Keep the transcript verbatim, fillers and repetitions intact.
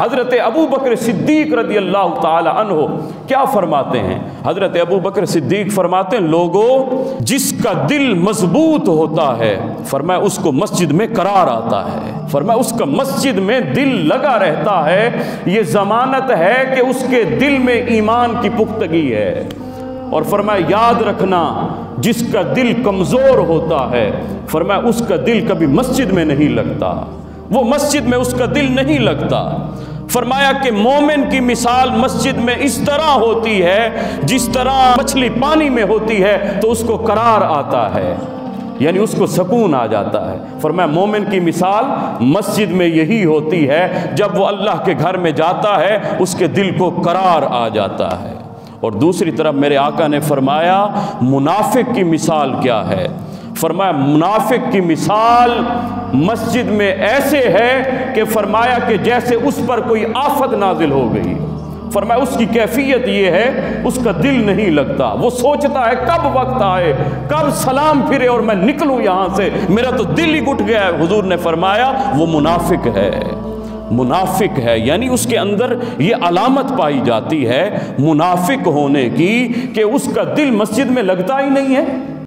हज़रत अबू बकर सिद्दीक रदियल्लाहु ताला अन्हो क्या फ़रमाते हैं। हज़रत अबू बकर सिद्दीक फ़रमाते हैं, लोगों जिसका दिल मजबूत होता है फरमाया उसको मस्जिद में करार आता है, फरमाया उसका मस्जिद में दिल लगा रहता है, ये ज़मानत है कि उसके दिल में ईमान की पुख्तगी है। और फरमाया याद रखना जिसका दिल कमज़ोर होता है फरमाया उसका दिल कभी मस्जिद में नहीं लगता, वो मस्जिद में उसका दिल नहीं लगता। फरमाया कि मोमिन की मिसाल मस्जिद में इस तरह होती है जिस तरह मछली पानी में होती है तो उसको करार आता है, यानी उसको सुकून आ जाता है। फरमाया मोमिन की मिसाल मस्जिद में यही होती है, जब वो अल्लाह के घर में जाता है उसके दिल को करार आ जाता है। और दूसरी तरफ मेरे आका ने फरमाया मुनाफिक की मिसाल क्या है, फरमाया मुनाफिक की मिसाल मस्जिद में ऐसे है कि फरमाया कि जैसे उस पर कोई आफत नाजिल हो गई, फरमाया उसकी कैफियत ये है उसका दिल नहीं लगता, वो सोचता है कब वक्त आए, कब सलाम फिरे और मैं निकलूं यहाँ से, मेरा तो दिल ही उठ गया है। हुजूर ने फरमाया वो मुनाफिक है, मुनाफिक है, यानी उसके अंदर ये अलामत पाई जाती है मुनाफिक होने की कि उसका दिल मस्जिद में लगता ही नहीं है,